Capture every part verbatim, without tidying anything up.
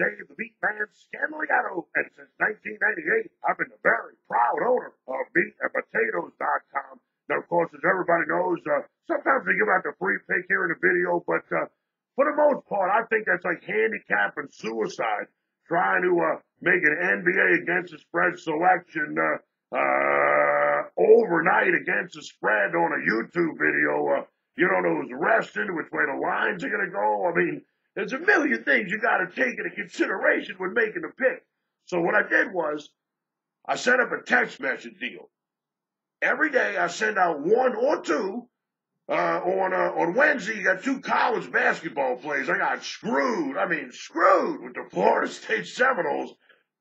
Dave the MeatMan Scandaliato, and since nineteen ninety-eight, I've been the very proud owner of Meat and Potatoes dot com. Now, of course, as everybody knows, uh, sometimes they give out the free pick here in the video, but uh, for the most part, I think that's like handicap and suicide, trying to uh, make an N B A against the spread selection uh, uh, overnight against the spread on a YouTube video. Uh, you don't know who's resting, which way the lines are going to go. I mean, there's a million things you got to take into consideration when making a pick. So what I did was I set up a text message deal. Every day I send out one or two. Uh, on uh, on Wednesday, you got two college basketball plays. I got screwed. I mean, screwed with the Florida State Seminoles.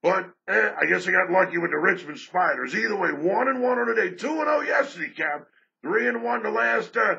But eh, I guess I got lucky with the Richmond Spiders. Either way, one and one on the day, two and zero yesterday, Cap, three and one the last uh,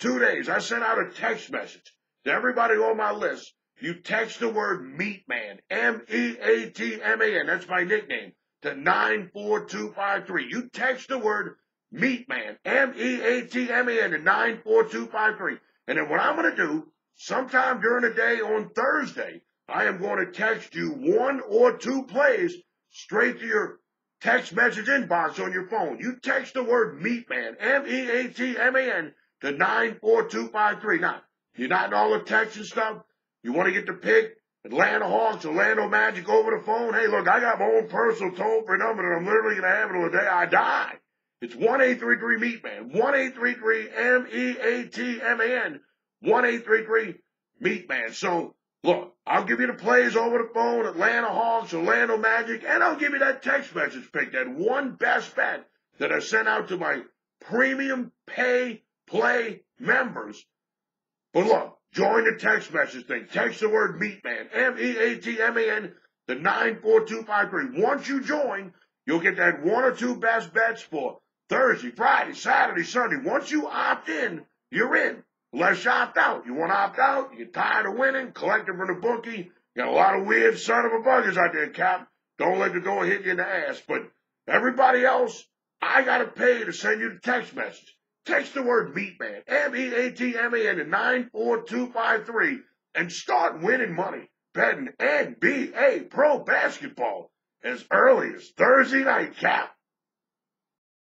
two days. I sent out a text message to everybody on my list. You text the word MeatMan, M E A T M A N, that's my nickname, to nine four two five three. You text the word MeatMan, M E A T M A N, to nine four two five three. And then what I'm going to do, sometime during the day on Thursday, I am going to text you one or two plays straight to your text message inbox on your phone. You text the word MeatMan, M E A T M A N, to nine four two five three. Now, you're not in all the text and stuff. You want to get the pick, Atlanta Hawks, Orlando Magic over the phone. Hey, look, I got my own personal toll-free number that I'm literally going to have until the day I die. It's one eight three three meat man, one eight three three M E A T M A N, one eight three three meat man. So, look, I'll give you the plays over the phone, Atlanta Hawks, Orlando Magic, and I'll give you that text message pick, that one best bet that I sent out to my premium pay play members. But look, join the text message thing. Text the word MeatMan, M E A T M A N, the nine four two five three. Once you join, you'll get that one or two best bets for Thursday, Friday, Saturday, Sunday. Once you opt in, you're in. Unless you opt out. You want to opt out, you're tired of winning, collecting from the bookie. You got a lot of weird son of a buggers out there, Cap. Don't let the door hit you in the ass. But everybody else, I got to pay to send you the text message. Text the word MeatMan, M E A T M A N, to nine four two five three, and start winning money, betting N B A pro basketball as early as Thursday night, Cap.